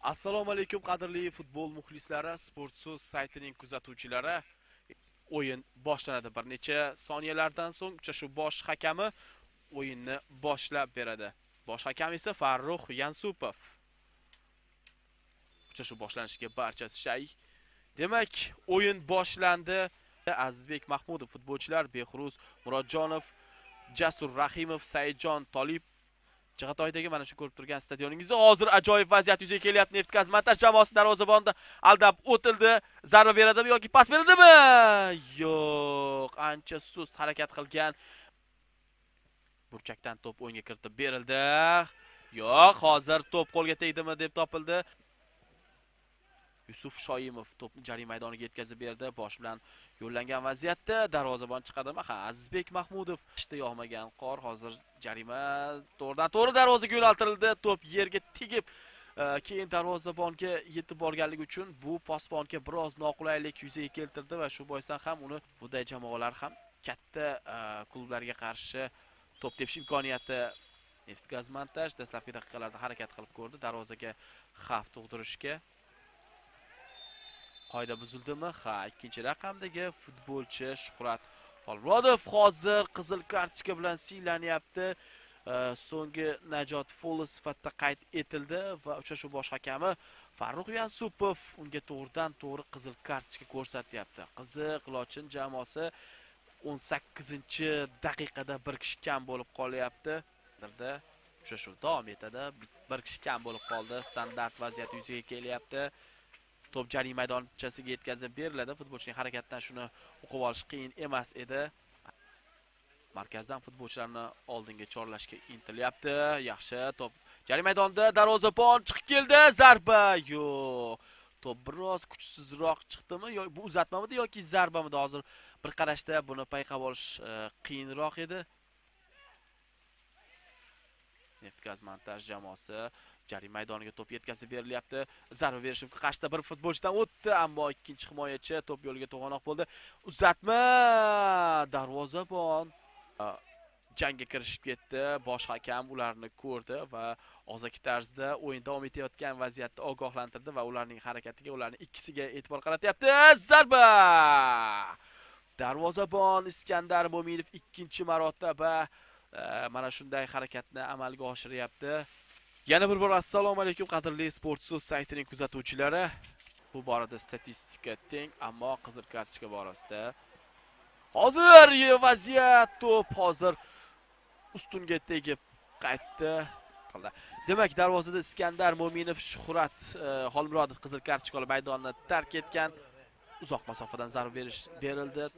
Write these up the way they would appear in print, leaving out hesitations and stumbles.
Assalomu alaykum qadrli futbol muxlislari, Sport so'z saytining kuzatuvchilari. O'yin boshlanadi. Bir necha soniyalardan so'ng uchrashuv bosh hakami o'yinni boshlab beradi. Bosh hakam esa Farrux Yansupov. Uchrashuv boshlanishiga barchasi shay. Demak, o'yin boshlandi. Azizbek Mahmudov futbolchilar, Behruz Murodjonov, Jasur Rahimov, Saidjon Tolib Chig'atoydagi mana shu ko'rib turgan stadioningizda hozir ajoyib vaziyat yuzaga kelyapti. Neftgaz montaj jamoasi darvozabonda aldab o'tildi. Zarba beradimi yoki pas beradimi? Yo'q, ancha sust harakat qilgan. Burchakdan top o'yinga kiritib berildi. Yo'q, hozir top qo'lga tegdimi deb topildi. Yusuf Shoimov topni jarima maydoniga yetkazib berdi. Bosh bilan yo'llangan vaziyatda darvozabon chiqadimi? Ha, Azizbek Mahmudov. Ishda yog'magan qor hozir jarima to'g'ridan-to'g'ri darvozaga yo'naltirildi. Top yerga tegib, keyin darvozabonga yetib borganligi uchun bu posbonga biroz noqulaylik yuzaga keltirdi va shu boisdan ham uni bunday jamoalar ham katta klublarga qarshi top tepish imkoniyati Neftgaz montaj dastlabki daqiqalarda harakat qilib ko'rdi, darvozaga xavf tug'dirishga. Qoida buzildimi? Ha, ikkinchi raqamdagi futbolchi Shuhrat Xolmurodov hozir qizil kartochka bilan siylanyapti. So'nggi najot foli sifatida qayd etildi va uchrashuv bosh hakami Farrux Yansupov unga to'g'ridan-to'g'ri qizil kartochka ko'rsatyapti. Qiziq, Lochin jamoasi 18-daqiqada bir kishi kam bo'lib qolyapti. Hozirda uchrashuv davom etadi. Bir kishi kam bo'lib qoldi. Standart vaziyat yuzaga kelyapti. Top jarima maydonchasiga yetkazib beriladi. Futbolchining harakatidan shuni o'qib olish qiyin emas edi. Markazdan futbolchilarni oldinga chorlashga intilyapti. Yaxshi top jarima maydonida darvozabon chiqib keldi. Zarba. Yo'q. Top biroz kuchsizroq chiqdimi yoki bu uzatmamidi yoki zarbamidi? Hozir bir qarashda buni payqab olish qiyinroq edi. Neftgaz montaj jamoasi jarima maydoniga top yetkazib berilyapti. Zarba berishib qarshida bir futbolchidan o'tdi, ammo ikkinchi himoyachi top yo'liga to'g'anoq bo'ldi. Uzatma, darvozabon jangga kirishib ketdi. Bosh hakam ularni ko'rdi va ozaki tarzda o'yin davom etayotgan vaziyatda ogohlantirdi va ularning harakatiga, ularning ikkisiga e'tibor qaratyapti. Zarba! Darvozabon İskəndər Mominov ikkinchi marotaba mana shunday harakatni amalga oshiryapti. Yana bir bor assalomu alaykum qadrli Sport so'z saytining kuzatuvchilari. Bu borada statistika teng, ammo qizil kartochka borasida hozir vaziyat to'p hozir ustunga tegib qaytdi. Demak, darvozada İskəndər Mominov, Shuhrat Xolmurodov qizil kartochka olib maydonni tark etgan. Uzoq masofadan zarba berildi.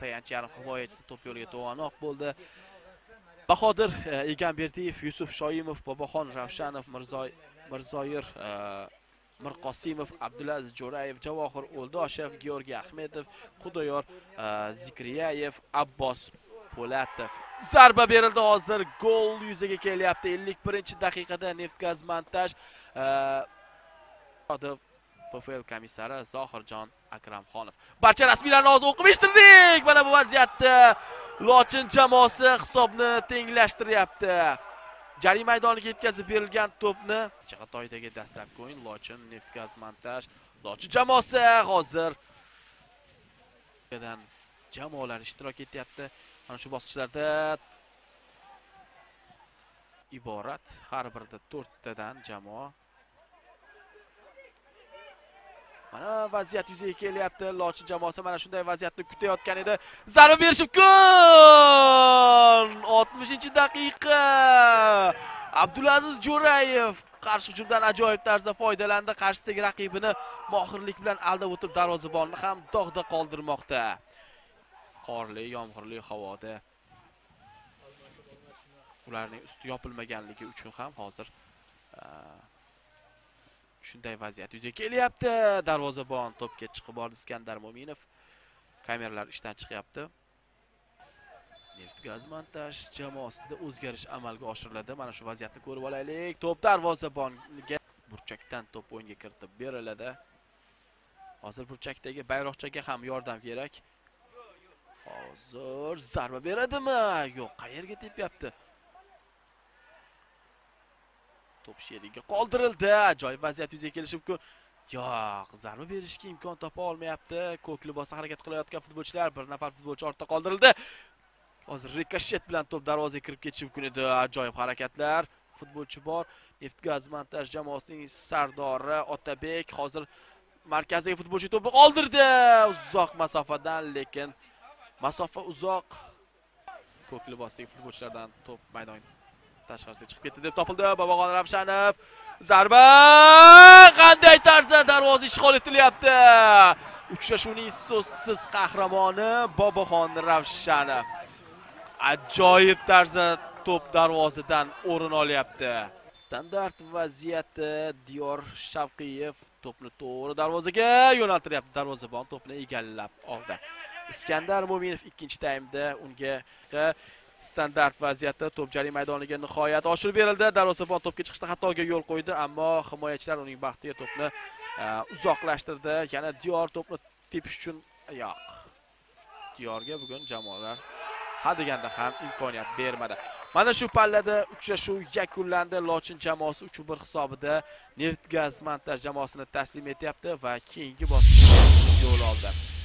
Tayanch yarim himoyachisi to'p yo'liga to'g'anoq bo'ldi. Bahodir Egamberdiyev, Yusuf Shoimov, Bobohon Ravshanov, Mirzoir Mirqosimov, Abdulaziz Jo'rayev, Javohir O'ldoshev, Georgiy Ahmedov, Xudoyor Zikriyayev, Abbos Po'latov. Zarba berildi, hozir gol yuzaga kelyapti. 51-daqiqada Neftgaz montaj PFL komissari Zohirjon Akramxonov. Barcha rasmiylarni hozir o'qib eshtirdik. Mana bu vaziyatda Lochin jamoasi hisobni tenglashtiryapti. Jarima maydoniga yetkazib berilgan to'pni Chig'atoydagi dastlabki o'yin Lochin Neftgaz montaj. Lochin jamoasi hozir dan jamoalar ishtirok etyapti. Mana shu bosqichlarda iborat, har birida 4 tadan jamoa. Mana vaziyat yuzaga kelyapti. Lochin jamoasi mana shunday vaziyatni kutayotgan edi. Zarba berishib gol! 60-daqiqa. Abdulaziz Jo'rayev qarshi hujumdan ajoyib tarzda foydalandi. Qarshisidagi raqibini mohirlik bilan aldab o'tib darvozabonni ham dog'da qoldirmoqda. Qorli, yomg'irli havoda ularning usti yopilmaganligi uchun ham hozir shunday vaziyat yuzaga kelyapti. Darvozabon to'pga chiqib bordi. İskəndər Mominov. Kameralar ishdan chiqyapti. Neftgaz montaj jamoasida o'zgarish amalga oshiriladi. Mana shu vaziyatni ko'rib olaylik. Top darvozabonga burchakdan top o'yinga kiritib beriladi. Hozir burchakdagi bayroqchaga ham yordam kerak. Hozir zarba beradimi? Yo'q, qayerga tepyapti? Top şeriği kaldırıldı. Acayip vaziyet yüzeye gelişip ki. Ya zarba berishga imkon topa olmayapti. Ko'k libosda harakat qilayotgan futbolchilar, bir nafar futbolchi ortda qoldirildi. Hozir rikoshet bilan top darvozaga kirib ketishi mumkin edi. Ajoyib harakatlar. Futbolchi bor. Neftgaz montaj jamoasining sardori Otabek hozir markazdagi futbolchi to'pni qoldirdi. Uzoq masofadan, lekin masofa uzoq. Ko'k libosdagi futbolchilardan top maydon tashqarisiga chiqib ketdi deb topildi. Bobohon Ravshanov zarba qanday tarzda darvoza ishg'ol etilyapti. Uchrashuvning so'zsiz qahramoni Bobohon Ravshanov ajoyib tarzda top darvozadan o'rin olyapti. Standart vaziyati Diyor Shavqiyev to'pni to'g'ri darvozaga yo'naltiryapti. Darvozabon to'pni egallab oldi. İskəndər Mominov ikinci taymda unga standart vaziyatda top jarima maydoniga nihoyat oshirib berildi. Darvozabon topga chiqishda xatoga yo'l qo'ydi, ammo himoyachilar uning baxtiga topni uzoqlashtirdi. Yana Diyor topni tepish uchun yo'q. Diyorga bugun jamoalar hadeganda ham imkoniyat bermadi. Mana shu pallada uchrashuv yakunlandi. Lochin jamoasi 3-1 hisobida Neftgaz montaj jamoasini taslim etyapti va keyingi bosqichga yo'l oldi.